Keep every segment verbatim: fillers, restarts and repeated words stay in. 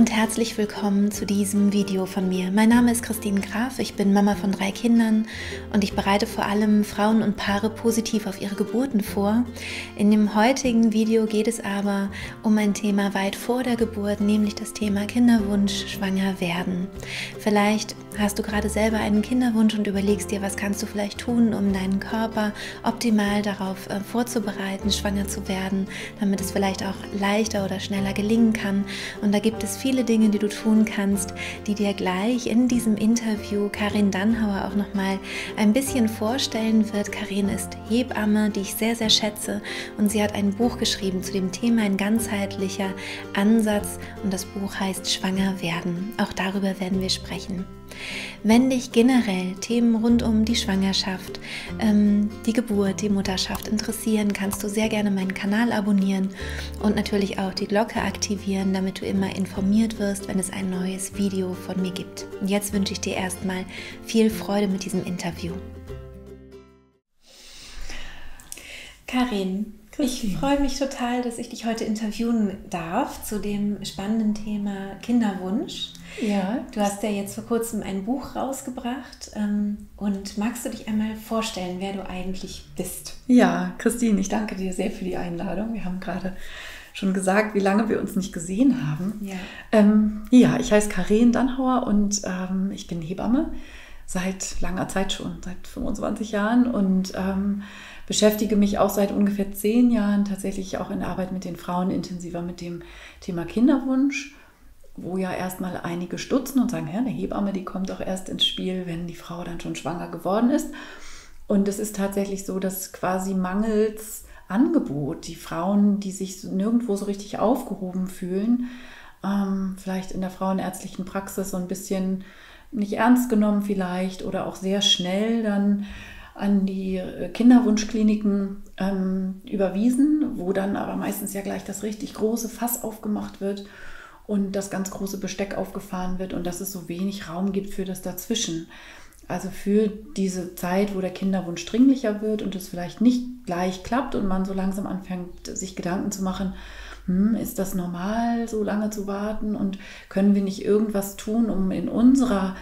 und herzlich willkommen zu diesem Video von mir. Mein Name ist Christine Graf, ich bin Mama von drei Kindern und ich bereite vor allem Frauen und Paare positiv auf ihre Geburten vor. In dem heutigen Video geht es aber um ein Thema weit vor der Geburt, nämlich das Thema Kinderwunsch, schwanger werden. Vielleicht hast du gerade selber einen Kinderwunsch und überlegst dir, was kannst du vielleicht tun, um deinen Körper optimal darauf vorzubereiten, schwanger zu werden, damit es vielleicht auch leichter oder schneller gelingen kann. Und da gibt es viele Dinge, die du tun kannst, die dir gleich in diesem Interview Kareen Dannhauer auch nochmal ein bisschen vorstellen wird. Kareen ist Hebamme, die ich sehr, sehr schätze, und sie hat ein Buch geschrieben zu dem Thema, ein ganzheitlicher Ansatz, und das Buch heißt Schwanger werden. Auch darüber werden wir sprechen. Wenn dich generell Themen rund um die Schwangerschaft, ähm, die Geburt, die Mutterschaft interessieren, kannst du sehr gerne meinen Kanal abonnieren und natürlich auch die Glocke aktivieren, damit du immer informiert wirst, wenn es ein neues Video von mir gibt. Und jetzt wünsche ich dir erstmal viel Freude mit diesem Interview. Kareen, ich freue mich total, dass ich dich heute interviewen darf zu dem spannenden Thema Kinderwunsch. Ja. Du hast ja jetzt vor kurzem ein Buch rausgebracht ähm, und magst du dich einmal vorstellen, wer du eigentlich bist? Ja, Christine, ich danke dir sehr für die Einladung. Wir haben gerade schon gesagt, wie lange wir uns nicht gesehen haben. Ja, ähm, ja ich heiße Kareen Dannhauer und ähm, ich bin Hebamme seit langer Zeit schon, seit fünfundzwanzig Jahren, und ähm, beschäftige mich auch seit ungefähr zehn Jahren tatsächlich auch in der Arbeit mit den Frauen intensiver mit dem Thema Kinderwunsch, wo ja erstmal einige stutzen und sagen, ja, eine Hebamme, die kommt auch erst ins Spiel, wenn die Frau dann schon schwanger geworden ist. Und es ist tatsächlich so, dass quasi mangels Angebot die Frauen, die sich nirgendwo so richtig aufgehoben fühlen, ähm, vielleicht in der frauenärztlichen Praxis so ein bisschen nicht ernst genommen vielleicht oder auch sehr schnell dann an die Kinderwunschkliniken ähm, überwiesen, wo dann aber meistens ja gleich das richtig große Fass aufgemacht wird und das ganz große Besteck aufgefahren wird und dass es so wenig Raum gibt für das Dazwischen. Also für diese Zeit, wo der Kinderwunsch dringlicher wird und es vielleicht nicht gleich klappt und man so langsam anfängt, sich Gedanken zu machen, hm, ist das normal, so lange zu warten, und können wir nicht irgendwas tun, um in unserer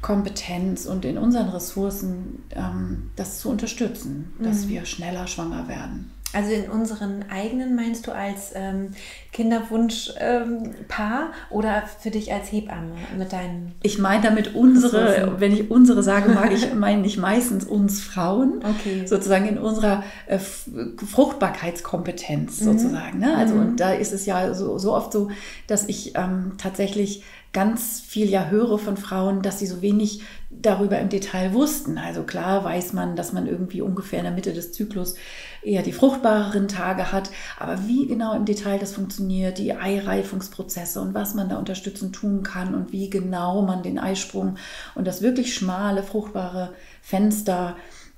Kompetenz und in unseren Ressourcen ähm, das zu unterstützen, dass mhm. wir schneller schwanger werden. Also in unseren eigenen, meinst du, als ähm, Kinderwunschpaar ähm, oder für dich als Hebamme mit deinen? Ich meine damit unsere, Ressourcen. Wenn ich unsere sage, mag ich meine nicht meistens uns Frauen, okay, sozusagen in unserer äh, Fruchtbarkeitskompetenz mhm. sozusagen. Ne? Also mhm. und da ist es ja so, so oft so, dass ich ähm, tatsächlich ganz viel ja höre von Frauen, dass sie so wenig darüber im Detail wussten. Also klar weiß man, dass man irgendwie ungefähr in der Mitte des Zyklus eher die fruchtbareren Tage hat, aber wie genau im Detail das funktioniert, die Eireifungsprozesse und was man da unterstützend tun kann und wie genau man den Eisprung und das wirklich schmale, fruchtbare Fenster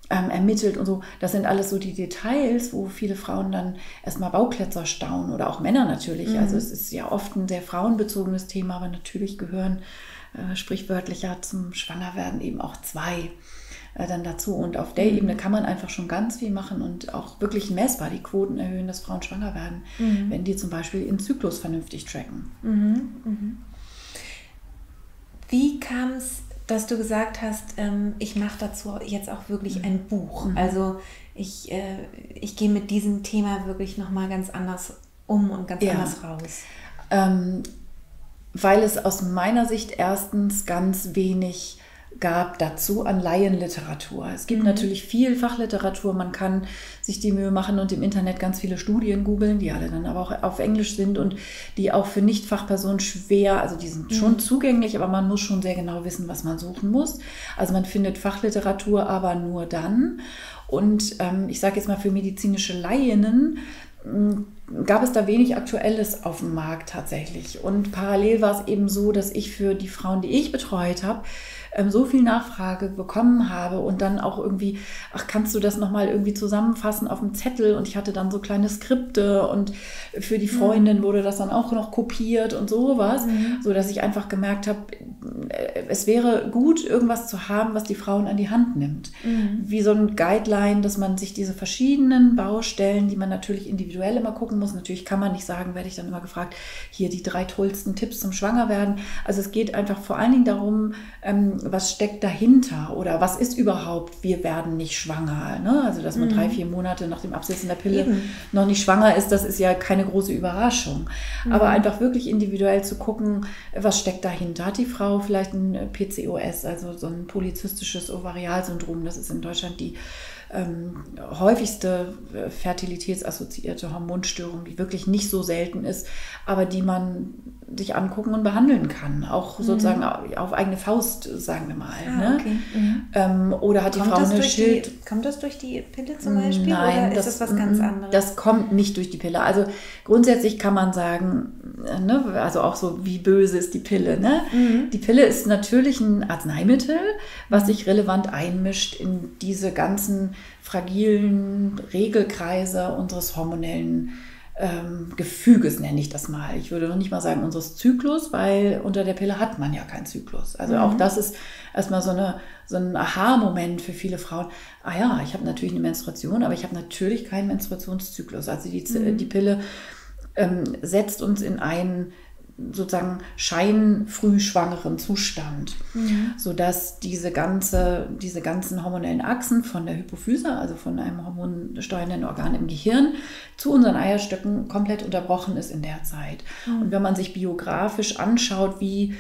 ähm, ermittelt und so, das sind alles so die Details, wo viele Frauen dann erstmal Bauklötzer staunen oder auch Männer natürlich. Mhm. Also es ist ja oft ein sehr frauenbezogenes Thema, aber natürlich gehören äh, sprichwörtlicher zum Schwangerwerden eben auch zwei dann dazu, und auf der mhm. Ebene kann man einfach schon ganz viel machen und auch wirklich messbar die Quoten erhöhen, dass Frauen schwanger werden, mhm. wenn die zum Beispiel ihren Zyklus vernünftig tracken. Mhm. Mhm. Wie kam es, dass du gesagt hast, ähm, ich mache dazu jetzt auch wirklich mhm. ein Buch? Mhm. Also ich, äh, ich gehe mit diesem Thema wirklich nochmal ganz anders um und ganz ja. anders raus. Ähm, weil es aus meiner Sicht erstens ganz wenig gab dazu an Laienliteratur. Es gibt mhm. natürlich viel Fachliteratur, man kann sich die Mühe machen und im Internet ganz viele Studien googeln, die alle dann aber auch auf Englisch sind und die auch für Nicht-Fachpersonen schwer, also die sind mhm. schon zugänglich, aber man muss schon sehr genau wissen, was man suchen muss. Also man findet Fachliteratur aber nur dann. Und ähm, ich sage jetzt mal, für medizinische Laienen gab es da wenig Aktuelles auf dem Markt tatsächlich. Und parallel war es eben so, dass ich für die Frauen, die ich betreut habe, so viel Nachfrage bekommen habe und dann auch irgendwie, ach, kannst du das nochmal irgendwie zusammenfassen auf dem Zettel? Und ich hatte dann so kleine Skripte und für die Freundin wurde das dann auch noch kopiert und sowas, mhm. sodass ich einfach gemerkt habe, es wäre gut, irgendwas zu haben, was die Frauen an die Hand nimmt. Mhm. Wie so ein Guideline, dass man sich diese verschiedenen Baustellen, die man natürlich individuell immer gucken muss, natürlich kann man nicht sagen, werde ich dann immer gefragt, hier die drei tollsten Tipps zum Schwangerwerden. Also es geht einfach vor allen Dingen darum, ähm, was steckt dahinter oder was ist überhaupt, wir werden nicht schwanger. Ne? Also dass man mhm. drei, vier Monate nach dem Absetzen der Pille Eben. noch nicht schwanger ist, das ist ja keine große Überraschung. Mhm. Aber einfach wirklich individuell zu gucken, was steckt dahinter. Hat die Frau vielleicht ein P C O S, also so ein polyzystisches Ovarialsyndrom. Das ist in Deutschland die ähm, häufigste fertilitätsassoziierte Hormonstörung, die wirklich nicht so selten ist, aber die man sich angucken und behandeln kann. Auch sozusagen mhm. auf eigene Faust, sagen wir mal. Ah, ne? Okay. Mhm. Ähm, oder hat die kommt Frau eine Schild... Die, kommt das durch die Pille zum Beispiel? Nein, oder das, ist das was ganz anderes? Das kommt nicht durch die Pille. Also grundsätzlich kann man sagen, ne, also auch so, wie böse ist die Pille? Ne? Mhm. Die Pille ist natürlich ein Arzneimittel, was sich relevant einmischt in diese ganzen fragilen Regelkreise unseres hormonellen ähm, Gefüges, nenne ich das mal. Ich würde noch nicht mal sagen unseres Zyklus, weil unter der Pille hat man ja keinen Zyklus. Also mhm. auch das ist erstmal so eine, so ein Aha-Moment für viele Frauen. Ah ja, ich habe natürlich eine Menstruation, aber ich habe natürlich keinen Menstruationszyklus. Also die, mhm. die Pille ähm, setzt uns in einen sozusagen scheinfrühschwangeren Zustand, mhm. sodass diese, ganze, diese ganzen hormonellen Achsen von der Hypophyse, also von einem hormonsteuernden Organ im Gehirn, zu unseren Eierstöcken komplett unterbrochen ist in der Zeit. Mhm. Und wenn man sich biografisch anschaut, wie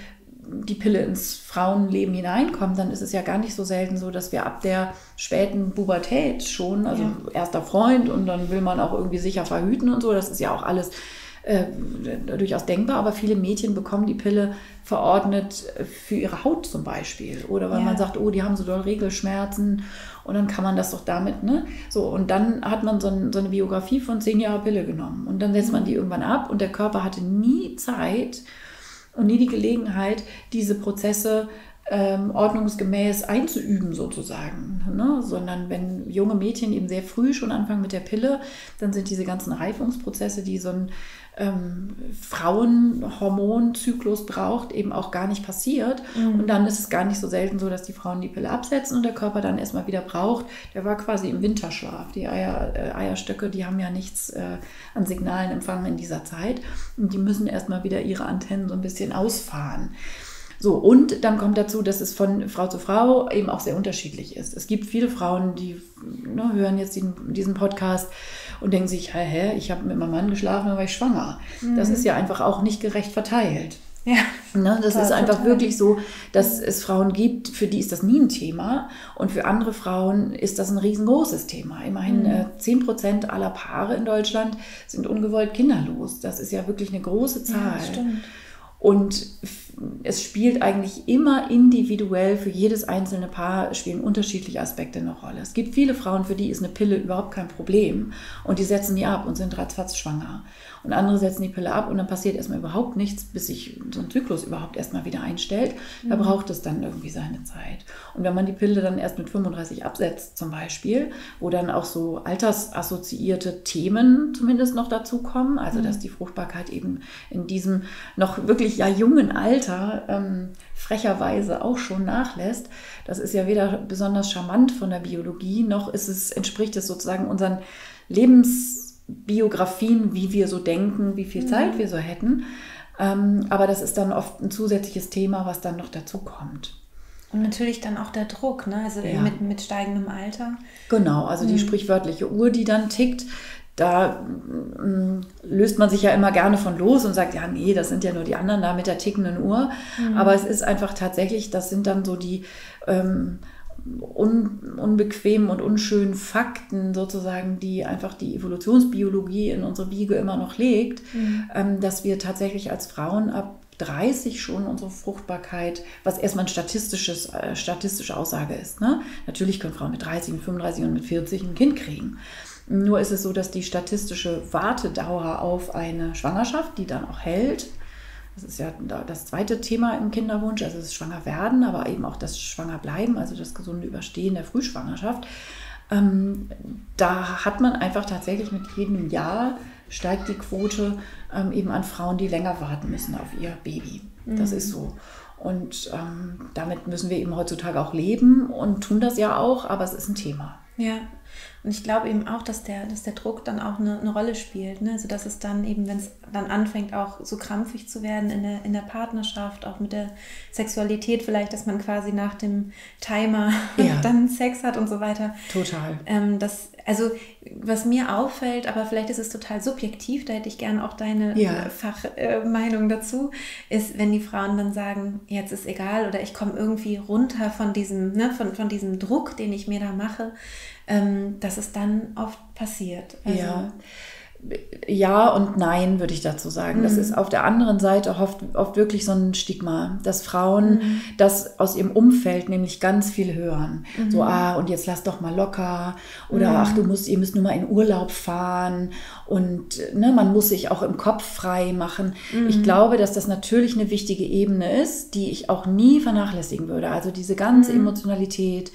die Pille ins Frauenleben hineinkommt, dann ist es ja gar nicht so selten so, dass wir ab der späten Pubertät schon, also ja. erster Freund und dann will man auch irgendwie sicher verhüten und so, das ist ja auch alles Äh, durchaus denkbar, aber viele Mädchen bekommen die Pille verordnet für ihre Haut zum Beispiel. Oder weil ja. man sagt, oh, die haben so doll Regelschmerzen und dann kann man das doch damit, ne? So, und dann hat man so, ein, so eine Biografie von zehn Jahren Pille genommen und dann setzt man die irgendwann ab und der Körper hatte nie Zeit und nie die Gelegenheit, diese Prozesse Ähm, ordnungsgemäß einzuüben sozusagen, ne? Sondern wenn junge Mädchen eben sehr früh schon anfangen mit der Pille, dann sind diese ganzen Reifungsprozesse, die so ein ähm, Frauenhormonzyklus braucht, eben auch gar nicht passiert. Mhm. Und dann ist es gar nicht so selten so, dass die Frauen die Pille absetzen und der Körper dann erstmal wieder braucht. Der war quasi im Winterschlaf. Die Eier, äh, Eierstöcke, die haben ja nichts äh, an Signalen empfangen in dieser Zeit. Und die müssen erstmal wieder ihre Antennen so ein bisschen ausfahren. So, und dann kommt dazu, dass es von Frau zu Frau eben auch sehr unterschiedlich ist. Es gibt viele Frauen, die ne, hören jetzt diesen, diesen Podcast und denken sich, hä, hä, ich habe mit meinem Mann geschlafen, dann war ich schwanger. Mhm. Das ist ja einfach auch nicht gerecht verteilt. Ja, ne, das ist einfach total. Wirklich so, dass es Frauen gibt, für die ist das nie ein Thema und für andere Frauen ist das ein riesengroßes Thema. Immerhin mhm. äh, zehn Prozent aller Paare in Deutschland sind ungewollt kinderlos. Das ist ja wirklich eine große Zahl. Ja, das stimmt. Und es spielt eigentlich immer individuell für jedes einzelne Paar spielen unterschiedliche Aspekte eine Rolle. Es gibt viele Frauen, für die ist eine Pille überhaupt kein Problem und die setzen die ab und sind ratzfatz schwanger. Und andere setzen die Pille ab und dann passiert erstmal überhaupt nichts, bis sich so ein Zyklus überhaupt erstmal wieder einstellt. Da mhm. braucht es dann irgendwie seine Zeit. Und wenn man die Pille dann erst mit fünfunddreißig absetzt zum Beispiel, wo dann auch so altersassoziierte Themen zumindest noch dazukommen, also mhm. dass die Fruchtbarkeit eben in diesem noch wirklich ja jungen Alter Ähm, frecherweise auch schon nachlässt. Das ist ja weder besonders charmant von der Biologie, noch ist es, entspricht es sozusagen unseren Lebensbiografien, wie wir so denken, wie viel Zeit mhm. wir so hätten. Ähm, aber das ist dann oft ein zusätzliches Thema, was dann noch dazu kommt. Und natürlich dann auch der Druck, ne? Also ja. mit, mit steigendem Alter. Genau, also mhm. die sprichwörtliche Uhr, die dann tickt, da mh, löst man sich ja immer gerne von los und sagt, ja, nee, das sind ja nur die anderen da mit der tickenden Uhr. Mhm. Aber es ist einfach tatsächlich, das sind dann so die ähm, un, unbequemen und unschönen Fakten sozusagen, die einfach die Evolutionsbiologie in unsere Wiege immer noch legt, mhm. ähm, dass wir tatsächlich als Frauen ab dreißig schon unsere Fruchtbarkeit, was erstmal eine statistisches, äh, statistische Aussage ist. Ne? Natürlich können Frauen mit dreißig, mit fünfunddreißig und mit vierzig ein Kind kriegen. Nur ist es so, dass die statistische Wartedauer auf eine Schwangerschaft, die dann auch hält, das ist ja das zweite Thema im Kinderwunsch, also das Schwangerwerden, aber eben auch das Schwangerbleiben, also das gesunde Überstehen der Frühschwangerschaft, ähm, da hat man einfach tatsächlich mit jedem Jahr steigt die Quote ähm, eben an Frauen, die länger warten müssen auf ihr Baby. Mhm. Das ist so. Und ähm, damit müssen wir eben heutzutage auch leben und tun das ja auch, aber es ist ein Thema. Ja, und ich glaube eben auch, dass der, dass der Druck dann auch eine, eine Rolle spielt, ne? Also dass es dann eben, wenn es dann anfängt, auch so krampfig zu werden in der, in der Partnerschaft, auch mit der Sexualität vielleicht, dass man quasi nach dem Timer ja. dann Sex hat und so weiter. Total. Ähm, das, also was mir auffällt, aber vielleicht ist es total subjektiv, da hätte ich gerne auch deine ja. Fachmeinung äh, dazu, ist, wenn die Frauen dann sagen, jetzt ist egal oder ich komme irgendwie runter von diesem, ne, von, von diesem Druck, den ich mir da mache, Ähm, dass es dann oft passiert. Also ja. ja und nein, würde ich dazu sagen. Mhm. Das ist auf der anderen Seite oft, oft wirklich so ein Stigma, dass Frauen mhm. das aus ihrem Umfeld nämlich ganz viel hören. Mhm. So, ah, und jetzt lass doch mal locker. Oder mhm. ach, du musst, ihr müsst nur mal in Urlaub fahren. Und ne, man muss sich auch im Kopf frei machen. Mhm. Ich glaube, dass das natürlich eine wichtige Ebene ist, die ich auch nie vernachlässigen würde. Also diese ganze mhm. Emotionalität,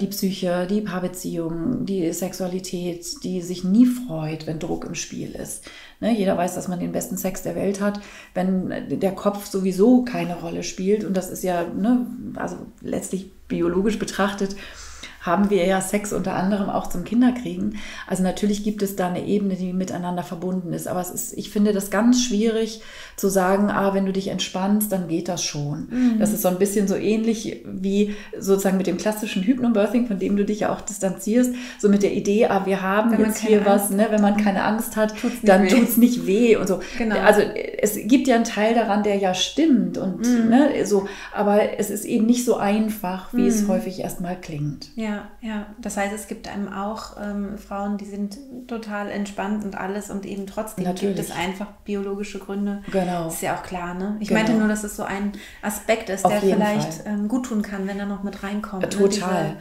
die Psyche, die Paarbeziehung, die Sexualität, die sich nie freut, wenn Druck im Spiel ist. Ne? Jeder weiß, dass man den besten Sex der Welt hat, wenn der Kopf sowieso keine Rolle spielt. Und das ist ja, ne, also letztlich biologisch betrachtet, haben wir ja Sex unter anderem auch zum Kinderkriegen. Also natürlich gibt es da eine Ebene, die miteinander verbunden ist. Aber es ist, ich finde das ganz schwierig zu sagen, ah, wenn du dich entspannst, dann geht das schon. Mhm. Das ist so ein bisschen so ähnlich wie sozusagen mit dem klassischen Hypnobirthing, von dem du dich ja auch distanzierst. So mit der Idee, ah, wir haben jetzt hier was, ne, wenn man keine Angst hat, dann tut's nicht weh und so. Genau. Also es gibt ja einen Teil daran, der ja stimmt und mhm. ne, so. Aber es ist eben nicht so einfach, wie mhm. es häufig erstmal klingt. Ja. Ja, ja, das heißt, es gibt einem auch ähm, Frauen, die sind total entspannt und alles und eben trotzdem Natürlich. gibt es einfach biologische Gründe. Genau. Ist ja auch klar, ne? Ich genau. meinte nur, dass es so ein Aspekt ist, Auf der vielleicht ähm, gut tun kann, wenn er noch mit reinkommt. Ja, total. Ne?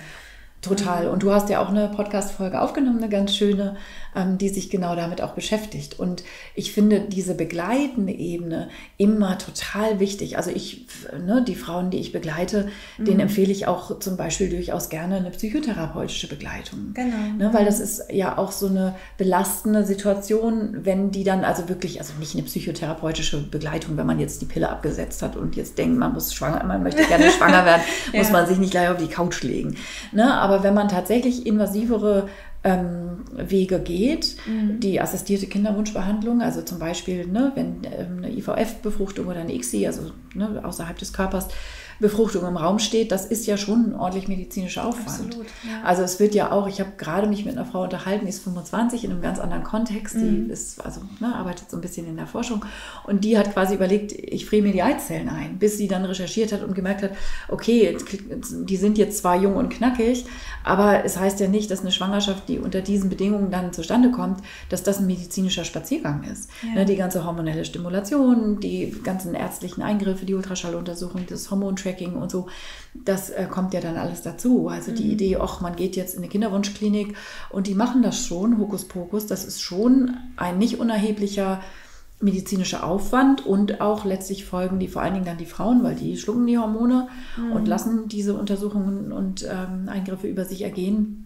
Diese, total. Ähm, und du hast ja auch eine Podcast-Folge aufgenommen, eine ganz schöne, ähm, die sich genau damit auch beschäftigt. Und ich finde diese begleitende Ebene immer total wichtig. Also ich, ne, die Frauen, die ich begleite, mhm. denen empfehle ich auch zum Beispiel durchaus gerne eine psychotherapeutische Begleitung. Genau. Ne, weil das ist ja auch so eine belastende Situation, wenn die dann also wirklich, also nicht eine psychotherapeutische Begleitung, wenn man jetzt die Pille abgesetzt hat und jetzt denkt, man muss schwanger, man möchte gerne schwanger werden, ja. muss man sich nicht gleich auf die Couch legen. Ne, aber wenn man tatsächlich invasivere Wege geht, mhm. die assistierte Kinderwunschbehandlung, also zum Beispiel, ne, wenn ähm, eine I V F-Befruchtung oder eine I C S I, also ne, außerhalb des Körpers, Befruchtung im Raum steht, das ist ja schon ein ordentlich medizinischer Aufwand. Absolut, ja. Also es wird ja auch, ich habe gerade mich mit einer Frau unterhalten, die ist fünfundzwanzig in einem ganz anderen Kontext, mhm. die ist, also ne, arbeitet so ein bisschen in der Forschung und die hat quasi überlegt, ich friere mir die Eizellen ein, bis sie dann recherchiert hat und gemerkt hat, okay, die sind jetzt zwar jung und knackig, aber es heißt ja nicht, dass eine Schwangerschaft, die unter diesen Bedingungen dann zustande kommt, dass das ein medizinischer Spaziergang ist. Ja. Die ganze hormonelle Stimulation, die ganzen ärztlichen Eingriffe, die Ultraschalluntersuchung, das Hormontracking und so, das kommt ja dann alles dazu. Also die mhm. Idee, ach, man geht jetzt in eine Kinderwunschklinik und die machen das schon, Hokuspokus, das ist schon ein nicht unerheblicher medizinischer Aufwand und auch letztlich folgen die vor allen Dingen dann die Frauen, weil die schlucken die Hormone mhm. und lassen diese Untersuchungen und ähm, Eingriffe über sich ergehen.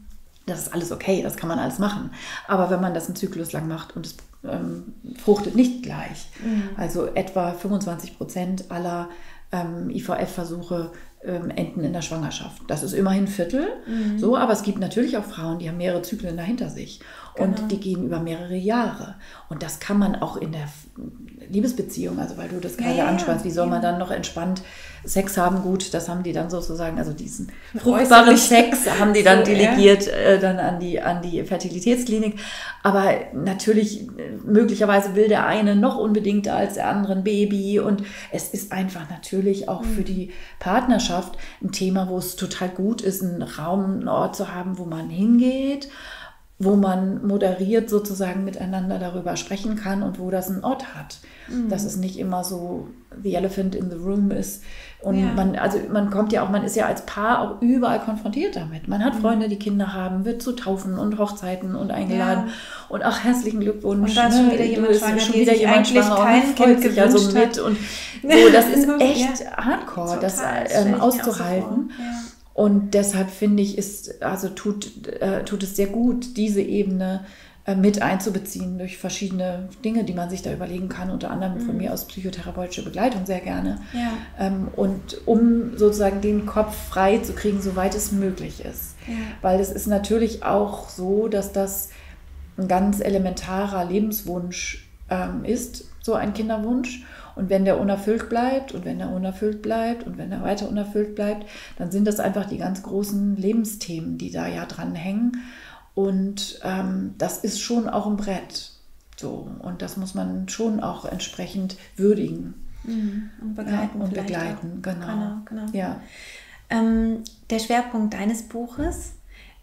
Das ist alles okay, das kann man alles machen. Aber wenn man das einen Zyklus lang macht und es ähm, fruchtet nicht gleich, mhm. also etwa fünfundzwanzig Prozent aller ähm, I V F-Versuche ähm, enden in der Schwangerschaft. Das ist immerhin ein Viertel, mhm. so, aber es gibt natürlich auch Frauen, die haben mehrere Zyklen dahinter sich. Genau. Und die gehen über mehrere Jahre. Und das kann man auch in der Liebesbeziehung, also weil du das gerade ja, ja, ansprachst, wie soll man dann noch entspannt Sex haben? Gut, das haben die dann sozusagen, also diesen fruchtbaren Sex haben die dann so, delegiert ja. äh, dann an die, an die Fertilitätsklinik. Aber natürlich, möglicherweise will der eine noch unbedingter als der andere ein Baby. Und es ist einfach natürlich auch mhm. für die Partnerschaft ein Thema, wo es total gut ist, einen Raum, einen Ort zu haben, wo man hingeht, wo man moderiert sozusagen miteinander darüber sprechen kann und wo das einen Ort hat. Mhm. Dass es nicht immer so the elephant in the room ist. Und ja. man, also man kommt ja auch, man ist ja als Paar auch überall konfrontiert damit. Man hat mhm. Freunde, die Kinder haben, wird zu Taufen und Hochzeiten und eingeladen. Ja. Und ach, herzlichen Glückwunsch. Und da ist schon wieder jemand schwanger, schon wieder jemand schwanger und freut sich ja so mit. Und so, das ist echt ja. hardcore, total, das ähm, auszuhalten. Und deshalb finde ich, ist, also tut, äh, tut es sehr gut, diese Ebene mit einzubeziehen durch verschiedene Dinge, die man sich da überlegen kann, unter anderem von mhm. mir aus psychotherapeutische Begleitung sehr gerne. Ja. Ähm, und um sozusagen den Kopf frei zu kriegen, soweit es möglich ist. Ja. Weil es ist natürlich auch so, dass das ein ganz elementarer Lebenswunsch ähm, ist, so ein Kinderwunsch. Und wenn der unerfüllt bleibt und wenn der unerfüllt bleibt und wenn er weiter unerfüllt bleibt, dann sind das einfach die ganz großen Lebensthemen, die da ja dran hängen. Und ähm, das ist schon auch ein Brett. So. Und das muss man schon auch entsprechend würdigen. Mhm. Und begleiten. Ja, und begleiten, genau. genau, genau. Ja. Ähm, der Schwerpunkt deines Buches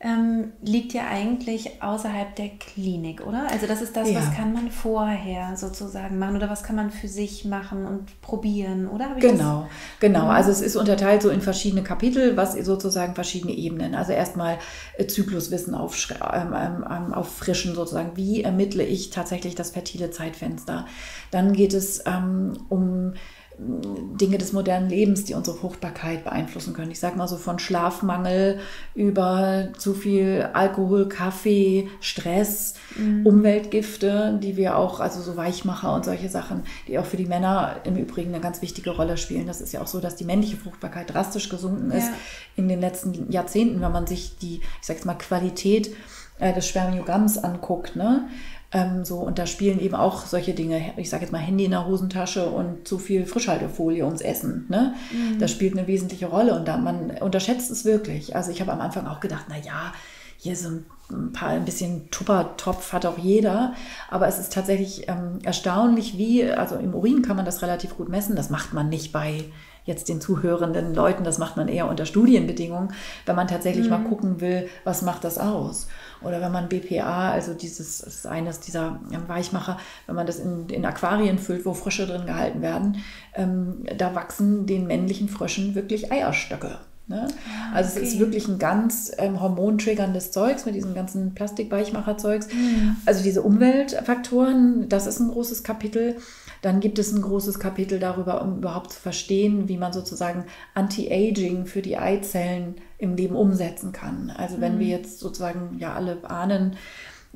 ähm, liegt ja eigentlich außerhalb der Klinik, oder? Also das ist das, ja. was kann man vorher sozusagen machen oder was kann man für sich machen und probieren, oder? Habe ich genau, das? genau. Also es ist unterteilt so in verschiedene Kapitel, was sozusagen verschiedene Ebenen. Also erstmal Zykluswissen auffrischen ähm, auf sozusagen. Wie ermittle ich tatsächlich das fertile Zeitfenster? Dann geht es ähm, um Dinge des modernen Lebens, die unsere Fruchtbarkeit beeinflussen können. Ich sage mal so von Schlafmangel über zu viel Alkohol, Kaffee, Stress, mhm. Umweltgifte, die wir auch, also so Weichmacher und solche Sachen, die auch für die Männer im Übrigen eine ganz wichtige Rolle spielen. Das ist ja auch so, dass die männliche Fruchtbarkeit drastisch gesunken ist ja. in den letzten Jahrzehnten, wenn man sich die, ich sage jetzt mal, Qualität äh, des Spermiogramms anguckt, ne? Ähm, so, und da spielen eben auch solche Dinge, ich sage jetzt mal Handy in der Hosentasche und zu viel Frischhaltefolie ums Essen, ne? Mhm. Das spielt eine wesentliche Rolle und da, man unterschätzt es wirklich. Also ich habe am Anfang auch gedacht, na ja, hier so ein paar, ein bisschen Tuppertopf hat auch jeder, aber es ist tatsächlich ähm, erstaunlich, wie, also im Urin kann man das relativ gut messen, das macht man nicht bei jetzt den zuhörenden Leuten, das macht man eher unter Studienbedingungen, wenn man tatsächlich mhm. mal gucken will, was macht das aus. Oder wenn man B P A, also dieses, das ist eines dieser Weichmacher, wenn man das in, in Aquarien füllt, wo Frösche drin gehalten werden, ähm, da wachsen den männlichen Fröschen wirklich Eierstöcke. Ne? Ah, also okay. Es ist wirklich ein ganz ähm, hormontriggerndes Zeugs mit diesem ganzen Plastikweichmacher-Zeugs. Mhm. Also diese Umweltfaktoren, das ist ein großes Kapitel. Dann gibt es ein großes Kapitel darüber, um überhaupt zu verstehen, wie man sozusagen Anti-Aging für die Eizellen im Leben umsetzen kann. Also wenn mhm. wir jetzt sozusagen ja alle ahnen,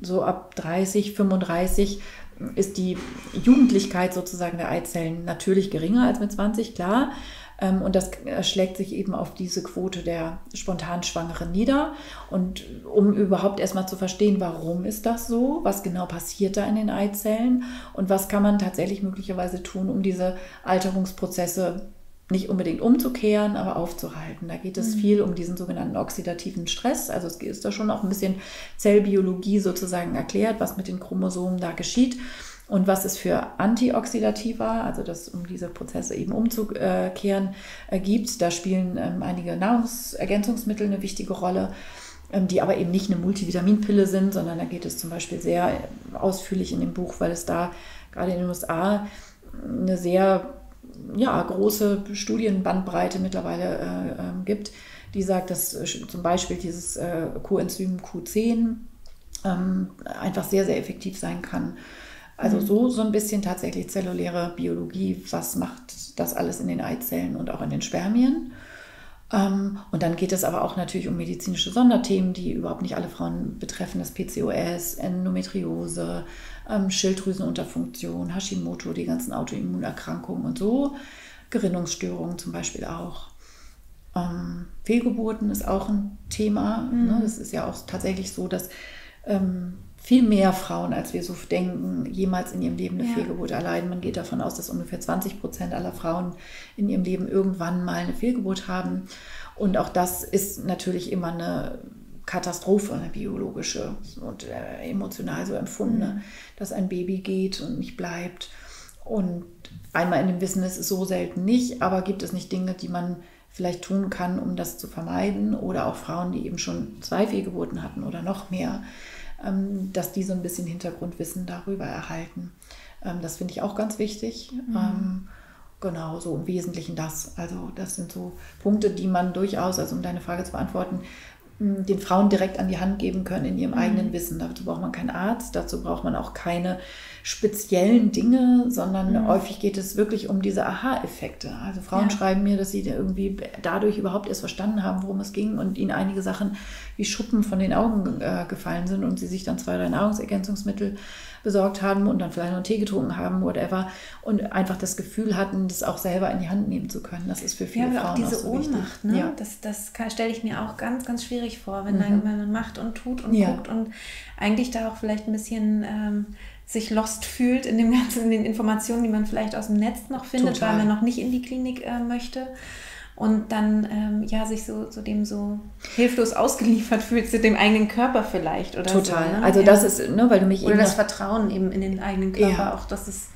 so ab dreißig, fünfunddreißig ist die Jugendlichkeit sozusagen der Eizellen natürlich geringer als mit zwanzig, klar. Und das schlägt sich eben auf diese Quote der spontan Schwangeren nieder. Und um überhaupt erstmal zu verstehen, warum ist das so, was genau passiert da in den Eizellen und was kann man tatsächlich möglicherweise tun, um diese Alterungsprozesse nicht unbedingt umzukehren, aber aufzuhalten. Da geht es mhm. viel um diesen sogenannten oxidativen Stress. Also es ist da schon auch ein bisschen Zellbiologie sozusagen erklärt, was mit den Chromosomen da geschieht. Und was es für Antioxidativa, also das, um diese Prozesse eben umzukehren, äh, gibt. Da spielen ähm, einige Nahrungsergänzungsmittel eine wichtige Rolle, ähm, die aber eben nicht eine Multivitaminpille sind, sondern da geht es zum Beispiel sehr ausführlich in dem Buch, weil es da gerade in den U S A eine sehr ja, große Studienbandbreite mittlerweile äh, äh, gibt, die sagt, dass äh, zum Beispiel dieses äh, Coenzym Q zehn ähm, einfach sehr, sehr effektiv sein kann. Also so, so ein bisschen tatsächlich zelluläre Biologie, was macht das alles in den Eizellen und auch in den Spermien. Und dann geht es aber auch natürlich um medizinische Sonderthemen, die überhaupt nicht alle Frauen betreffen, das P C O S, Endometriose, Schilddrüsenunterfunktion, Hashimoto, die ganzen Autoimmunerkrankungen und so, Gerinnungsstörungen zum Beispiel auch. Fehlgeburten ist auch ein Thema. Mhm. Das ist ja auch tatsächlich so, dass viel mehr Frauen, als wir so denken, jemals in ihrem Leben eine ja. Fehlgeburt erleiden. Man geht davon aus, dass ungefähr zwanzig Prozent aller Frauen in ihrem Leben irgendwann mal eine Fehlgeburt haben. Und auch das ist natürlich immer eine Katastrophe, eine biologische und emotional so empfundene, mhm. dass ein Baby geht und nicht bleibt. Und einmal in dem Wissen, es ist so selten nicht, aber gibt es nicht Dinge, die man vielleicht tun kann, um das zu vermeiden? Oder auch Frauen, die eben schon zwei Fehlgeburten hatten oder noch mehr, dass die so ein bisschen Hintergrundwissen darüber erhalten. Das finde ich auch ganz wichtig. Mhm. Genau, so im Wesentlichen das. Also das sind so Punkte, die man durchaus, also um deine Frage zu beantworten, den Frauen direkt an die Hand geben können in ihrem eigenen Wissen. Dazu braucht man keinen Arzt, dazu braucht man auch keine speziellen Dinge, sondern mhm. häufig geht es wirklich um diese Aha-Effekte. Also Frauen ja. schreiben mir, dass sie irgendwie dadurch überhaupt erst verstanden haben, worum es ging und ihnen einige Sachen wie Schuppen von den Augen äh, gefallen sind und sie sich dann zwei, drei Nahrungsergänzungsmittel besorgt haben und dann vielleicht noch einen Tee getrunken haben, whatever, und einfach das Gefühl hatten, das auch selber in die Hand nehmen zu können. Das ist für viele Frauen auch so wichtig. Ja, aber auch diese Ohnmacht, ne? Ja. Das, das stelle ich mir auch ganz, ganz schwierig vor, wenn, mhm. dann, wenn man macht und tut und ja. guckt und eigentlich da auch vielleicht ein bisschen ähm, sich lost fühlt in dem ganzen, in den Informationen, die man vielleicht aus dem Netz noch findet, Total. weil man noch nicht in die Klinik äh, möchte. Und dann ähm, ja sich so, so dem so hilflos ausgeliefert fühlst, zu dem eigenen Körper vielleicht. Oder Total. So, ne? Also ja. das ist, ne, weil du mich Oder das Vertrauen eben in den eigenen Körper, ja. auch dass es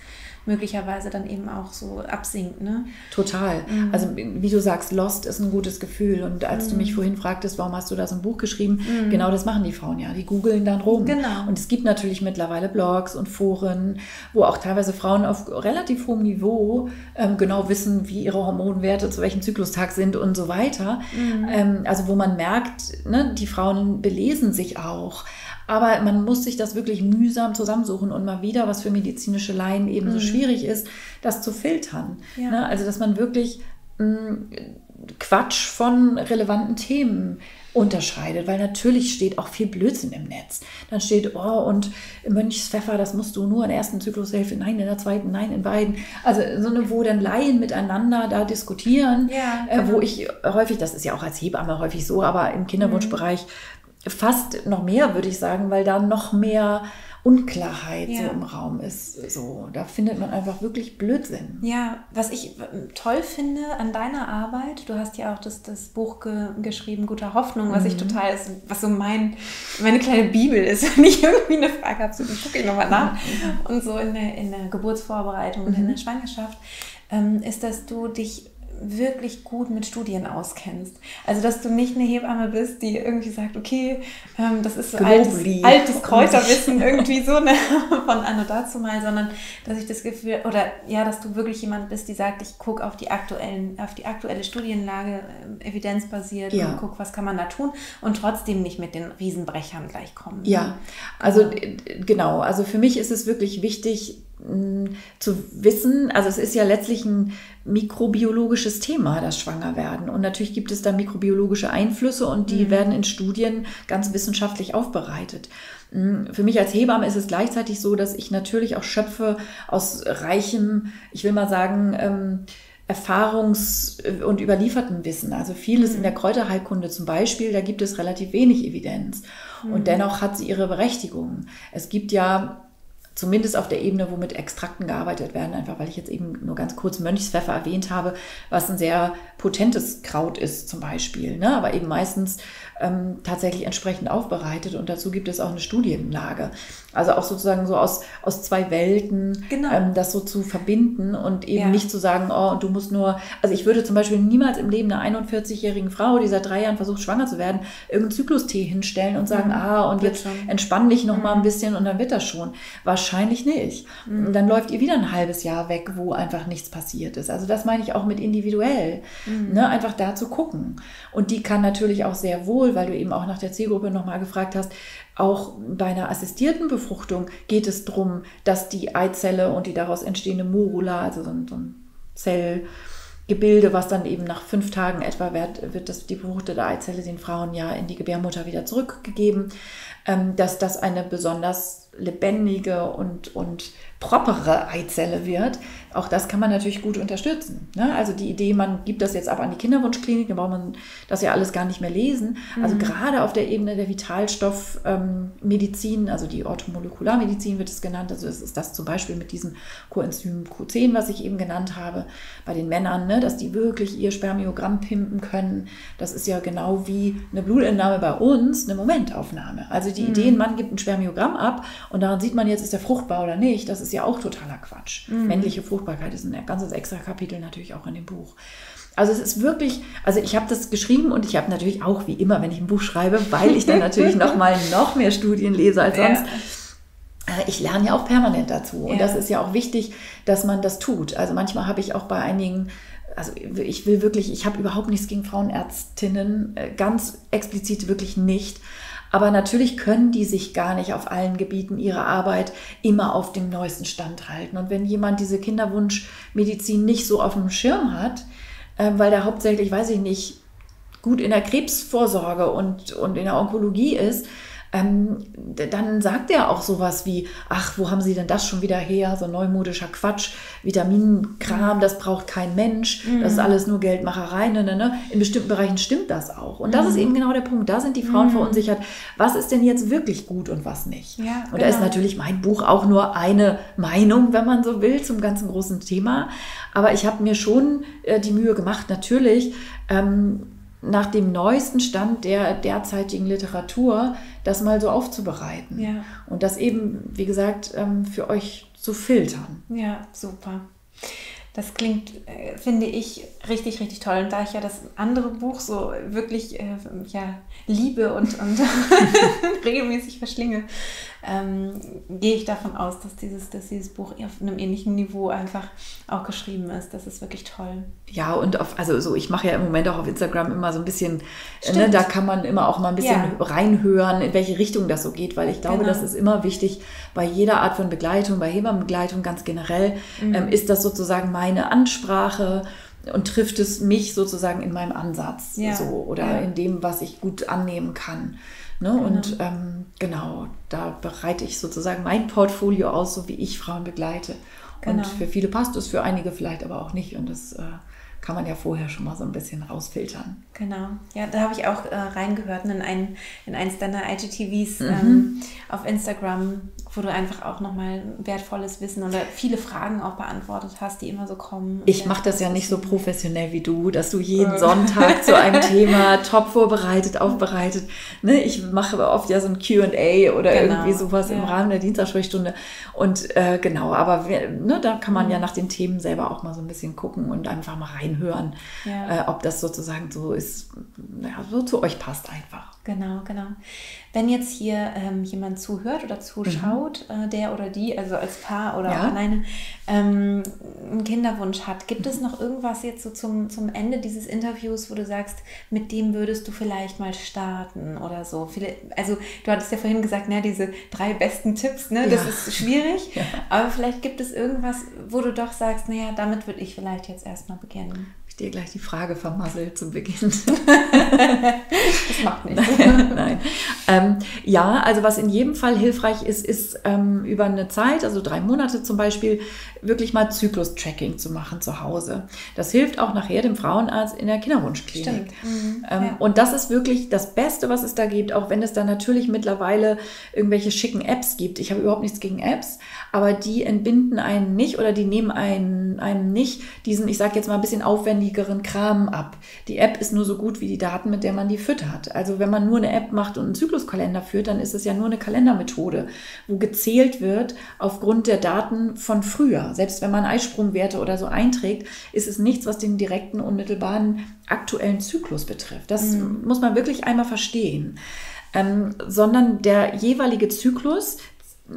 möglicherweise dann eben auch so absinkt. Ne? Total. Mhm. Also wie du sagst, Lost ist ein gutes Gefühl. Und als mhm. du mich vorhin fragtest, warum hast du da so ein Buch geschrieben, mhm. genau das machen die Frauen ja. Die googeln dann rum. Genau. Und es gibt natürlich mittlerweile Blogs und Foren, wo auch teilweise Frauen auf relativ hohem Niveau ähm, genau wissen, wie ihre Hormonwerte zu welchem Zyklustag sind und so weiter. Mhm. Ähm, also wo man merkt, ne, die Frauen belesen sich auch. Aber man muss sich das wirklich mühsam zusammensuchen und mal wieder, was für medizinische Laien eben mhm. so schwierig ist, das zu filtern. Ja. Ne? Also, dass man wirklich mh, Quatsch von relevanten Themen unterscheidet, weil natürlich steht auch viel Blödsinn im Netz. Dann steht, oh, und Mönchspfeffer, das musst du nur in der ersten Zyklushälfte, nein, in der zweiten, nein, in beiden. Also so eine, wo dann Laien miteinander da diskutieren, ja, genau. äh, wo ich häufig, das ist ja auch als Hebamme häufig so, aber im Kinderwunschbereich mhm. fast noch mehr, würde ich sagen, weil da noch mehr Unklarheit ja. so im Raum ist. So, da findet man einfach wirklich Blödsinn. Ja, was ich toll finde an deiner Arbeit, du hast ja auch das, das Buch ge- geschrieben, Guter Hoffnung, was mhm. ich total, ist, was so mein, meine kleine Bibel ist, wenn ich irgendwie eine Frage habe, so gucke ich nochmal nach. Mhm. Und so in der, in der Geburtsvorbereitung mhm. und in der Schwangerschaft, ähm, ist, dass du dich wirklich gut mit Studien auskennst. Also, dass du nicht eine Hebamme bist, die irgendwie sagt, okay, ähm, das ist so altes, altes Kräuterwissen irgendwie so, ne, von anno dazu mal, sondern dass ich das Gefühl, oder ja, dass du wirklich jemand bist, die sagt, ich gucke auf die aktuellen, auf die aktuelle Studienlage, äh, evidenzbasiert ja. und gucke, was kann man da tun und trotzdem nicht mit den Riesenbrechern gleich kommen. Ja, ne? Also genau, also für mich ist es wirklich wichtig, zu wissen, also es ist ja letztlich ein mikrobiologisches Thema, das Schwangerwerden. Und natürlich gibt es da mikrobiologische Einflüsse und die mhm. werden in Studien ganz wissenschaftlich aufbereitet. Für mich als Hebamme ist es gleichzeitig so, dass ich natürlich auch schöpfe aus reichem, ich will mal sagen, ähm, Erfahrungs- und überlieferten Wissen. Also vieles mhm. in der Kräuterheilkunde zum Beispiel, da gibt es relativ wenig Evidenz. Mhm. Und dennoch hat sie ihre Berechtigung. Es gibt ja zumindest auf der Ebene, wo mit Extrakten gearbeitet werden, einfach weil ich jetzt eben nur ganz kurz Mönchspfeffer erwähnt habe, was ein sehr potentes Kraut ist zum Beispiel, ne? Aber eben meistens ähm, tatsächlich entsprechend aufbereitet und dazu gibt es auch eine Studienlage. Also auch sozusagen so aus, aus zwei Welten, genau. ähm, das so zu verbinden und eben ja. nicht zu sagen, oh, und du musst nur, also ich würde zum Beispiel niemals im Leben einer einundvierzigjährigen Frau, die seit drei Jahren versucht, schwanger zu werden, irgendeinen Zyklustee hinstellen und sagen, mhm. ah, und jetzt entspann dich noch mhm. mal ein bisschen und dann wird das schon. Wahrscheinlich Wahrscheinlich nicht. Mhm. Dann läuft ihr wieder ein halbes Jahr weg, wo einfach nichts passiert ist. Also das meine ich auch mit individuell. Mhm. Ne? Einfach da zu gucken. Und die kann natürlich auch sehr wohl, weil du eben auch nach der Zielgruppe nochmal gefragt hast, auch bei einer assistierten Befruchtung geht es darum, dass die Eizelle und die daraus entstehende Morula, also so ein, so ein Zellgebilde, was dann eben nach fünf Tagen etwa wird, wird das, die befruchtete Eizelle den Frauen ja in die Gebärmutter wieder zurückgegeben, dass das eine besonders lebendige und, und propere Eizelle wird, auch das kann man natürlich gut unterstützen. Ne? Also die Idee, man gibt das jetzt ab an die Kinderwunschklinik, dann braucht man das ja alles gar nicht mehr lesen. Also mhm. gerade auf der Ebene der Vitalstoffmedizin, ähm, also die Orthomolekularmedizin wird es genannt, also das ist das zum Beispiel mit diesem Coenzym Q zehn, was ich eben genannt habe, bei den Männern, ne? Dass die wirklich ihr Spermiogramm pimpen können. Das ist ja genau wie eine Blutentnahme bei uns, eine Momentaufnahme. Also die mhm. Idee, ein Mann gibt ein Spermiogramm ab, und daran sieht man jetzt, ist er fruchtbar oder nicht. Das ist ja auch totaler Quatsch. Mhm. Männliche Fruchtbarkeit ist ein ganzes extra Kapitel natürlich auch in dem Buch. Also es ist wirklich, also ich habe das geschrieben und ich habe natürlich auch, wie immer, wenn ich ein Buch schreibe, weil ich dann natürlich nochmal noch mehr Studien lese als sonst. Ja. Ich lerne ja auch permanent dazu. Und ja. das ist ja auch wichtig, dass man das tut. Also manchmal habe ich auch bei einigen also ich will wirklich, ich habe überhaupt nichts gegen Frauenärztinnen, ganz explizit wirklich nicht. Aber natürlich können die sich gar nicht auf allen Gebieten ihrer Arbeit immer auf dem neuesten Stand halten. Und wenn jemand diese Kinderwunschmedizin nicht so auf dem Schirm hat, weil der hauptsächlich, weiß ich nicht, gut in der Krebsvorsorge und, und in der Onkologie ist, ähm, dann sagt er auch sowas wie, ach, wo haben Sie denn das schon wieder her? So neumodischer Quatsch, Vitaminenkram, das braucht kein Mensch, mhm. das ist alles nur Geldmacherei. Ne, ne. In bestimmten Bereichen stimmt das auch. Und das mhm. ist eben genau der Punkt, da sind die Frauen mhm. verunsichert. Was ist denn jetzt wirklich gut und was nicht? Ja, und da genau. ist natürlich mein Buch auch nur eine Meinung, wenn man so will, zum ganzen großen Thema. Aber ich habe mir schon äh, die Mühe gemacht, natürlich, ähm, nach dem neuesten Stand der derzeitigen Literatur das mal so aufzubereiten. Ja. Und das eben, wie gesagt, für euch zu filtern. Ja, super. Das klingt, finde ich, richtig, richtig toll. Und da ich ja das andere Buch so wirklich äh, ja, liebe und, und regelmäßig verschlinge, ähm, gehe ich davon aus, dass dieses, dass dieses Buch auf einem ähnlichen Niveau einfach auch geschrieben ist. Das ist wirklich toll. Ja, und auf, also so, ich mache ja im Moment auch auf Instagram immer so ein bisschen, ne, da kann man immer auch mal ein bisschen ja. reinhören, in welche Richtung das so geht, weil ich glaube, genau. das ist immer wichtig, bei jeder Art von Begleitung, bei Hebammenbegleitung ganz generell, mhm. ähm, ist das sozusagen mein eine Ansprache und trifft es mich sozusagen in meinem Ansatz ja. so oder ja. in dem, was ich gut annehmen kann. Ne? Genau. Und ähm, genau, da bereite ich sozusagen mein Portfolio aus, so wie ich Frauen begleite. Genau. Und für viele passt es, für einige vielleicht aber auch nicht. Und das äh, kann man ja vorher schon mal so ein bisschen rausfiltern. Genau, ja, da habe ich auch äh, reingehört in, ein, in eins deiner I G T Vs mhm. ähm, auf Instagram, wo du einfach auch nochmal wertvolles Wissen oder viele Fragen auch beantwortet hast, die immer so kommen. Ich mache das ja nicht so professionell wie du, dass du jeden Sonntag zu einem Thema top vorbereitet, aufbereitet. Ne? Ich mache oft ja so ein Q und A oder genau. irgendwie sowas ja. im Rahmen der Dienstagssprechstunde. Und äh, genau, aber ne, da kann man mhm. ja nach den Themen selber auch mal so ein bisschen gucken und einfach mal rein hören, ja. äh, ob das sozusagen so ist, ja, so zu euch passt einfach. Genau, genau. Wenn jetzt hier ähm, jemand zuhört oder zuschaut, mhm. äh, der oder die, also als Paar oder ja. auch alleine, ähm, einen Kinderwunsch hat, gibt mhm. es noch irgendwas jetzt so zum, zum Ende dieses Interviews, wo du sagst, mit dem würdest du vielleicht mal starten oder so? Viele, also du hattest ja vorhin gesagt, na, diese drei besten Tipps, ne, ja. das ist schwierig, ja. aber vielleicht gibt es irgendwas, wo du doch sagst, naja, damit würde ich vielleicht jetzt erstmal beginnen. Habe ich dir gleich die Frage vermasselt zum Beginn? Das macht nichts. Nein. Nein. Ähm, ja, also was in jedem Fall hilfreich ist, ist ähm, über eine Zeit, also drei Monate zum Beispiel, wirklich mal Zyklus-Tracking zu machen zu Hause. Das hilft auch nachher dem Frauenarzt in der Kinderwunschklinik. Mhm. Ähm, ja. Und das ist wirklich das Beste, was es da gibt, auch wenn es da natürlich mittlerweile irgendwelche schicken Apps gibt. Ich habe überhaupt nichts gegen Apps, aber die entbinden einen nicht oder die nehmen einen, einen nicht diesen, ich sage jetzt mal ein bisschen aufwendigeren Kram ab. Die App ist nur so gut wie die Daten, mit der man die füttert. Also wenn man nur eine App macht und einen Zykluskalender führt, dann ist es ja nur eine Kalendermethode, wo gezählt wird aufgrund der Daten von früher. Selbst wenn man Eisprungwerte oder so einträgt, ist es nichts, was den direkten, unmittelbaren, aktuellen Zyklus betrifft. Das mhm. muss man wirklich einmal verstehen. Ähm, sondern der jeweilige Zyklus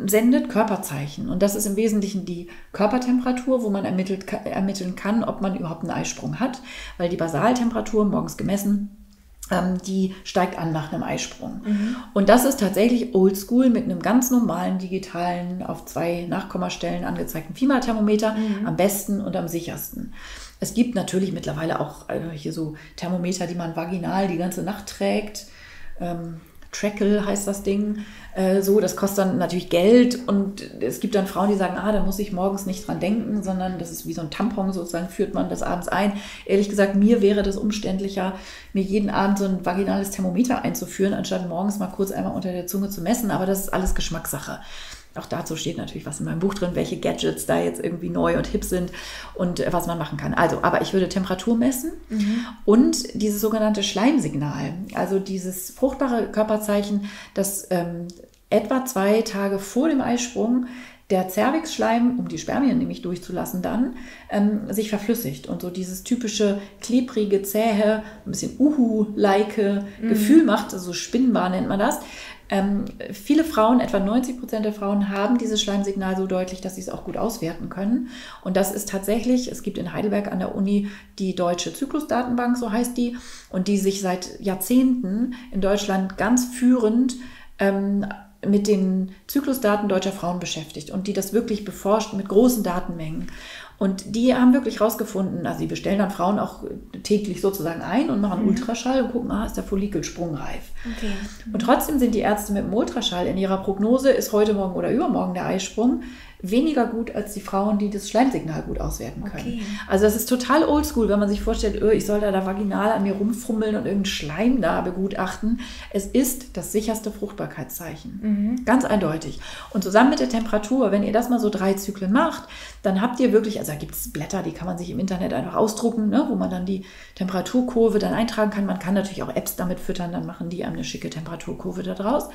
sendet Körperzeichen. Und das ist im Wesentlichen die Körpertemperatur, wo man ermittelt, ermitteln kann, ob man überhaupt einen Eisprung hat. Weil die Basaltemperatur, morgens gemessen, die steigt an nach einem Eisprung. Mhm. Und das ist tatsächlich oldschool mit einem ganz normalen digitalen, auf zwei Nachkommastellen angezeigten Fieberthermometer, mhm. am besten und am sichersten. Es gibt natürlich mittlerweile auch äh, hier so Thermometer, die man vaginal die ganze Nacht trägt. Ähm, Trackle heißt das Ding. Äh, so, das kostet dann natürlich Geld und es gibt dann Frauen, die sagen, ah, da muss ich morgens nicht dran denken, sondern das ist wie so ein Tampon sozusagen, führt man das abends ein. Ehrlich gesagt, mir wäre das umständlicher, mir jeden Abend so ein vaginales Thermometer einzuführen, anstatt morgens mal kurz einmal unter der Zunge zu messen, aber das ist alles Geschmackssache. Auch dazu steht natürlich was in meinem Buch drin, welche Gadgets da jetzt irgendwie neu und hip sind und was man machen kann. Also, aber ich würde Temperatur messen mhm. und dieses sogenannte Schleimsignal, also dieses fruchtbare Körperzeichen, das ähm, etwa zwei Tage vor dem Eisprung der Zervixschleim, um die Spermien nämlich durchzulassen, dann ähm, sich verflüssigt und so dieses typische klebrige, zähe, ein bisschen Uhu-like mhm. Gefühl macht, also Spinnbar nennt man das. Ähm, viele Frauen, etwa neunzig Prozent der Frauen, haben dieses Schleimsignal so deutlich, dass sie es auch gut auswerten können. Und das ist tatsächlich, es gibt in Heidelberg an der Uni die Deutsche Zyklusdatenbank, so heißt die, und die sich seit Jahrzehnten in Deutschland ganz führend ähm, mit den Zyklusdaten deutscher Frauen beschäftigt und die das wirklich beforscht mit großen Datenmengen. Und die haben wirklich rausgefunden, also sie bestellen dann Frauen auch täglich sozusagen ein und machen mhm. Ultraschall und gucken, ah, ist der Follikel sprungreif. Okay. Mhm. Und trotzdem sind die Ärzte mit dem Ultraschall in ihrer Prognose, ist heute Morgen oder übermorgen der Eisprung, weniger gut als die Frauen, die das Schleimsignal gut auswerten können. Okay. Also das ist total oldschool, wenn man sich vorstellt, oh, ich soll da, da vaginal an mir rumfummeln und irgendeinen Schleim da begutachten. Es ist das sicherste Fruchtbarkeitszeichen. Mhm. Ganz eindeutig. Und zusammen mit der Temperatur, wenn ihr das mal so drei Zyklen macht, dann habt ihr wirklich, also da gibt es Blätter, die kann man sich im Internet einfach ausdrucken, ne, wo man dann die Temperaturkurve dann eintragen kann. Man kann natürlich auch Apps damit füttern, dann machen die einem eine schicke Temperaturkurve da draus.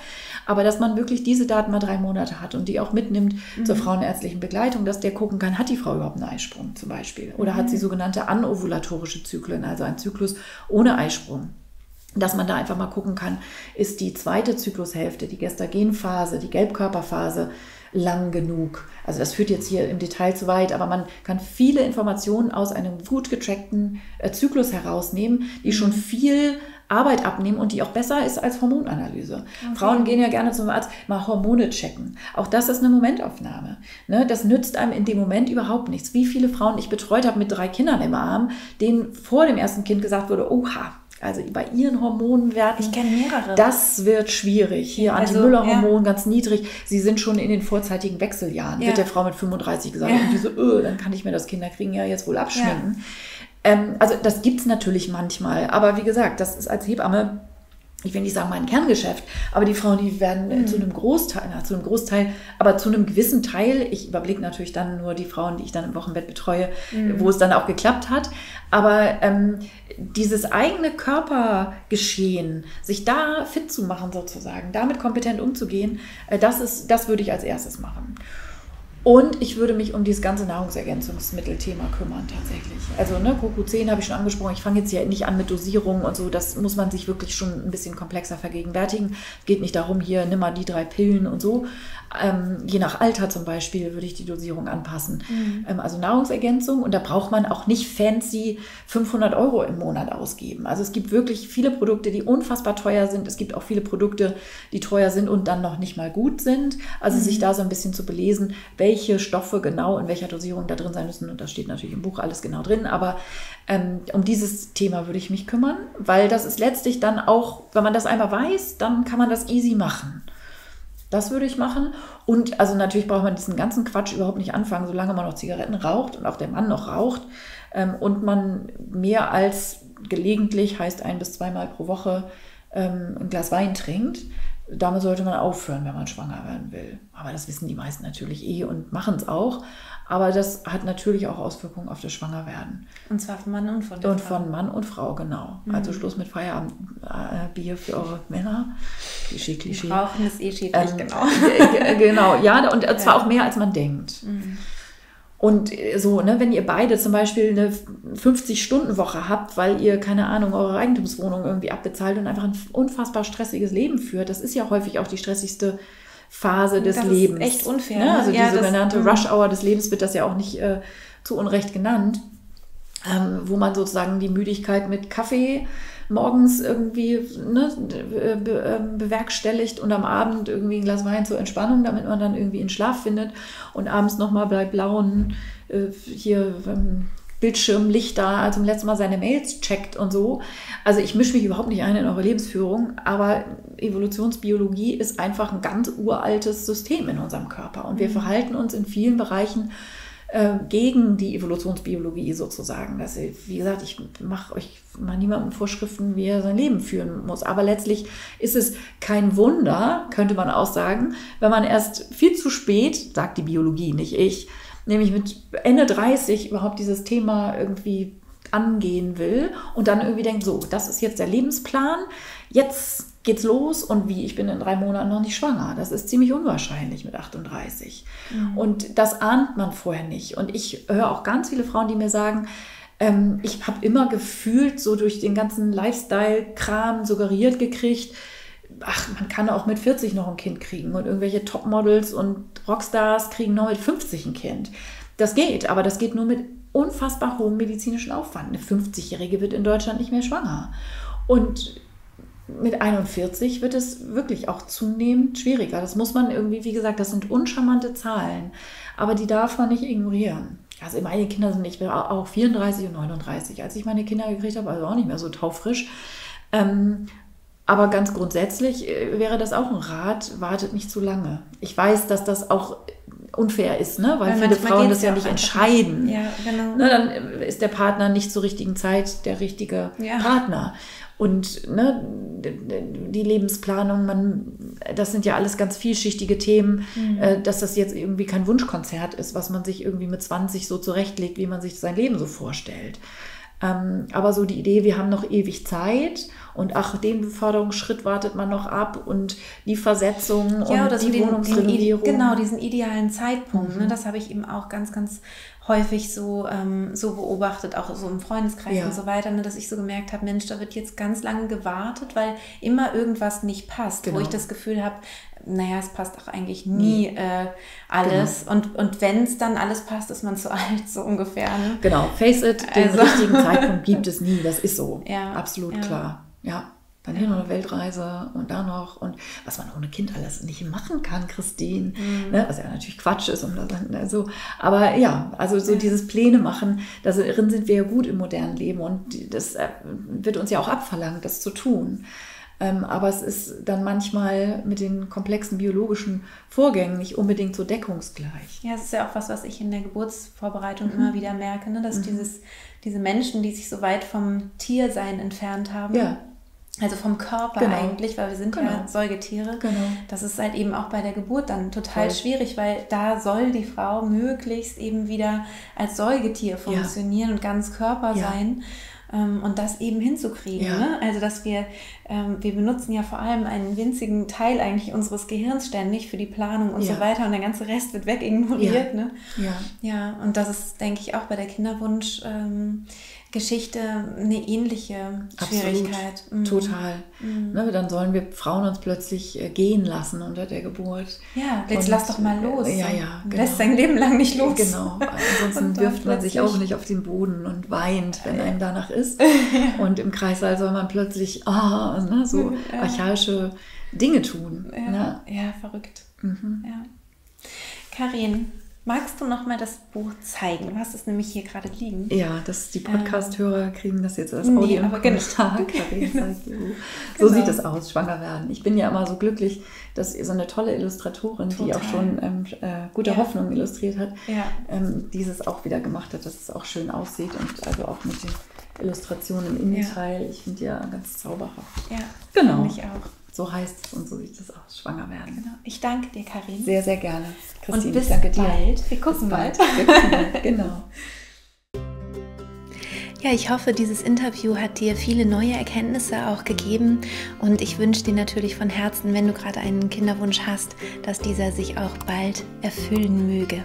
Aber dass man wirklich diese Daten mal drei Monate hat und die auch mitnimmt mhm. zur Frau ärztlichen Begleitung, dass der gucken kann, hat die Frau überhaupt einen Eisprung zum Beispiel? Oder mhm. hat sie sogenannte anovulatorische Zyklen, also einen Zyklus ohne Eisprung? Dass man da einfach mal gucken kann, ist die zweite Zyklushälfte, die Gestagenphase, die Gelbkörperphase lang genug? Also das führt jetzt hier im Detail zu weit, aber man kann viele Informationen aus einem gut getrackten Zyklus herausnehmen, die mhm. schon viel Arbeit abnehmen und die auch besser ist als Hormonanalyse. Okay. Frauen gehen ja gerne zum Arzt, mal Hormone checken. Auch das ist eine Momentaufnahme. Ne? Das nützt einem in dem Moment überhaupt nichts. Wie viele Frauen ich betreut habe mit drei Kindern im Arm, denen vor dem ersten Kind gesagt wurde, oha, also bei ihren Hormonwerten, ich kenne mehrere. Das wird schwierig. Hier also, Anti-Müller-Hormon ja. ganz niedrig. Sie sind schon in den vorzeitigen Wechseljahren, ja. wird der Frau mit fünfunddreißig gesagt. Ja. Und die so, öh, dann kann ich mir das Kinderkriegen ja jetzt wohl abschminken. Ja. Also das gibt es natürlich manchmal, aber wie gesagt, das ist als Hebamme, ich will nicht sagen mein Kerngeschäft, aber die Frauen, die werden mhm. zu einem Großteil, na, zu einem Großteil, aber zu einem gewissen Teil, ich überblicke natürlich dann nur die Frauen, die ich dann im Wochenbett betreue, mhm. wo es dann auch geklappt hat, aber ähm, dieses eigene Körpergeschehen, sich da fit zu machen sozusagen, damit kompetent umzugehen, äh, das ist, das würde ich als erstes machen. Und ich würde mich um dieses ganze Nahrungsergänzungsmittelthema kümmern tatsächlich. Also ne, Q Q zehn habe ich schon angesprochen. Ich fange jetzt hier nicht an mit Dosierungen und so. Das muss man sich wirklich schon ein bisschen komplexer vergegenwärtigen. Es geht nicht darum, hier nimm mal die drei Pillen und so. Ähm, je nach Alter zum Beispiel würde ich die Dosierung anpassen. Mhm. Ähm, also Nahrungsergänzung. Und da braucht man auch nicht fancy fünfhundert Euro im Monat ausgeben. Also es gibt wirklich viele Produkte, die unfassbar teuer sind. Es gibt auch viele Produkte, die teuer sind und dann noch nicht mal gut sind. Also mhm. sich da so ein bisschen zu belesen, welche welche Stoffe genau in welcher Dosierung da drin sein müssen. Und das steht natürlich im Buch alles genau drin. Aber ähm, um dieses Thema würde ich mich kümmern, weil das ist letztlich dann auch, wenn man das einmal weiß, dann kann man das easy machen. Das würde ich machen. Und also natürlich braucht man diesen ganzen Quatsch überhaupt nicht anfangen, solange man noch Zigaretten raucht und auch der Mann noch raucht ähm, und man mehr als gelegentlich, heißt ein bis zweimal pro Woche, ähm, ein Glas Wein trinkt. Damit sollte man aufhören, wenn man schwanger werden will. Aber das wissen die meisten natürlich eh und machen es auch. Aber das hat natürlich auch Auswirkungen auf das Schwangerwerden. Und zwar von Mann und von Frau. Und von Mann und Frau, genau. Mhm. Also Schluss mit Feierabendbier für eure Männer. Klischee, Klischee. Rauchen ist eh schädlich, ähm, genau. Genau, ja. Und zwar auch mehr, als man denkt. Mhm. Und so, ne, wenn ihr beide zum Beispiel eine fünfzig-Stunden-Woche habt, weil ihr, keine Ahnung, eure Eigentumswohnung irgendwie abbezahlt und einfach ein unfassbar stressiges Leben führt, das ist ja häufig auch die stressigste Phase des das Lebens. Das ist echt unfair. Ne? Also ja, die sogenannte Rush-Hour des Lebens wird das ja auch nicht äh, zu Unrecht genannt, ähm, wo man sozusagen die Müdigkeit mit Kaffee morgens irgendwie ne, be, bewerkstelligt und am Abend irgendwie ein Glas Wein zur Entspannung, damit man dann irgendwie in Schlaf findet und abends nochmal bei blauen äh, hier ähm, Bildschirmlichter, also zum letzten Mal seine Mails checkt und so. Also ich mische mich überhaupt nicht ein in eure Lebensführung, aber Evolutionsbiologie ist einfach ein ganz uraltes System in unserem Körper und wir verhalten uns in vielen Bereichen gegen die Evolutionsbiologie sozusagen. Das, wie gesagt, ich mache euch mal niemandem Vorschriften, wie er sein Leben führen muss. Aber letztlich ist es kein Wunder, könnte man auch sagen, wenn man erst viel zu spät, sagt die Biologie, nicht ich, nämlich mit Ende dreißig überhaupt dieses Thema irgendwie angehen will und dann irgendwie denkt, so, das ist jetzt der Lebensplan, jetzt geht's los und wie, ich bin in drei Monaten noch nicht schwanger. Das ist ziemlich unwahrscheinlich mit achtunddreißig. Mhm. Und das ahnt man vorher nicht. Und ich höre auch ganz viele Frauen, die mir sagen, ähm, ich habe immer gefühlt so durch den ganzen Lifestyle-Kram suggeriert gekriegt, ach, man kann auch mit vierzig noch ein Kind kriegen und irgendwelche Topmodels und Rockstars kriegen noch mit fünfzig ein Kind. Das geht, aber das geht nur mit unfassbar hohem medizinischen Aufwand. Eine fünfzigjährige wird in Deutschland nicht mehr schwanger. Und mit einundvierzig wird es wirklich auch zunehmend schwieriger. Das muss man irgendwie, wie gesagt, das sind uncharmante Zahlen, aber die darf man nicht ignorieren. Also meine Kinder sind, ich bin auch vierunddreißig und neununddreißig. Als ich meine Kinder gekriegt habe, also auch nicht mehr so taufrisch. Ähm, Aber ganz grundsätzlich wäre das auch ein Rat, wartet nicht zu lange. Ich weiß, dass das auch unfair ist, ne? Weil, Weil viele Frauen das ja nicht entscheiden. Ja, genau. Ne, dann ist der Partner nicht zur richtigen Zeit der richtige ja. Partner. Und ne, die Lebensplanung, man, das sind ja alles ganz vielschichtige Themen, mhm. dass das jetzt irgendwie kein Wunschkonzert ist, was man sich irgendwie mit zwanzig so zurechtlegt, wie man sich sein Leben so vorstellt. Aber so die Idee, wir haben noch ewig Zeit und ach, den Beförderungsschritt wartet man noch ab und die Versetzung ja, und die den, Wohnungsregulierung. Den, genau, diesen idealen Zeitpunkt, mhm. ne, das habe ich eben auch ganz, ganz häufig so, ähm, so beobachtet, auch so im Freundeskreis ja. und so weiter, ne, dass ich so gemerkt habe, Mensch, da wird jetzt ganz lange gewartet, weil immer irgendwas nicht passt, genau. wo ich das Gefühl habe, naja, es passt auch eigentlich nie äh, alles. Genau. Und, und wenn es dann alles passt, ist man zu alt, so ungefähr. Ne? Genau, face it, den also. richtigen Zeitpunkt gibt es nie, das ist so, ja. absolut ja. klar. Ja, dann hier noch eine Weltreise und da noch und was man ohne Kind alles nicht machen kann, Christine. Mhm. Ne? Was ja natürlich Quatsch ist. Und das, so. Aber ja, also so dieses Pläne machen, darin sind wir ja gut im modernen Leben und das wird uns ja auch abverlangt, das zu tun. Aber es ist dann manchmal mit den komplexen biologischen Vorgängen nicht unbedingt so deckungsgleich. Ja, es ist ja auch was, was ich in der Geburtsvorbereitung mhm. immer wieder merke, ne? dass mhm. dieses, diese Menschen, die sich so weit vom Tiersein entfernt haben, ja. also vom Körper genau. eigentlich, weil wir sind genau. ja Säugetiere. Genau. Das ist halt eben auch bei der Geburt dann total Voll. schwierig, weil da soll die Frau möglichst eben wieder als Säugetier funktionieren ja. und ganz Körper ja. sein. Und das eben hinzukriegen. Ja. Ne? Also dass wir, ähm, wir benutzen ja vor allem einen winzigen Teil eigentlich unseres Gehirns ständig für die Planung und ja. so weiter und der ganze Rest wird weg ignoriert. Ja. Ne? Ja. ja. Und das ist, denke ich, auch bei der Kinderwunsch ähm, Geschichte eine ähnliche Schwierigkeit. Absolut. Mhm. Total. Mhm. Ne, dann sollen wir Frauen uns plötzlich gehen lassen unter der Geburt. Ja, jetzt und, lass doch mal los. Äh, ja, ja, genau. Lässt sein Leben lang nicht los. Genau. Ansonsten wirft man sich auch nicht auf den Boden und weint, wenn einem danach ist. ja. Und im Kreissaal soll man plötzlich ah, ne, so ja. archaische Dinge tun. Ja, ne? ja verrückt. Mhm. Ja. Kareen, magst du noch mal das Buch zeigen? Du hast es nämlich hier gerade liegen. Ja, das, die Podcast-Hörer kriegen das jetzt als Audio. Nee, aber genau. So sieht es aus, schwanger werden. Ich bin ja immer so glücklich, dass so eine tolle Illustratorin, Total. die auch schon ähm, äh, Guter ja. Hoffnung illustriert hat, ja. ähm, dieses auch wieder gemacht hat, dass es auch schön aussieht und also auch mit den Illustrationen im Innenteil. Ja. Ich finde die ja ganz zauberhaft. Ja, genau. Finde ich auch. So heißt es und so sieht es aus, schwanger werden. Genau. Ich danke dir, Kareen. Sehr, sehr gerne. Christine, und bis danke bald. Dir. Wir gucken bald. bald. Wir gucken bald. Genau. Ja, ich hoffe, dieses Interview hat dir viele neue Erkenntnisse auch gegeben und ich wünsche dir natürlich von Herzen, wenn du gerade einen Kinderwunsch hast, dass dieser sich auch bald erfüllen möge.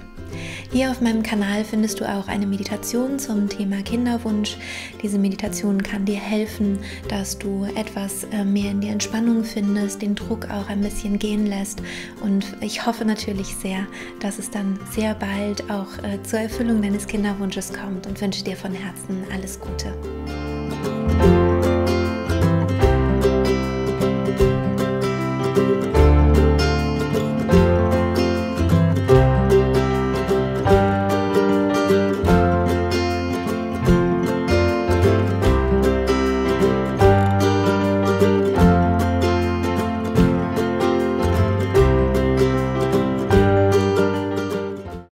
Hier auf meinem Kanal findest du auch eine Meditation zum Thema Kinderwunsch. Diese Meditation kann dir helfen, dass du etwas mehr in die Entspannung findest, den Druck auch ein bisschen gehen lässt und ich hoffe natürlich sehr, dass es dann sehr bald auch zur Erfüllung deines Kinderwunsches kommt und wünsche dir von Herzen alles Gute.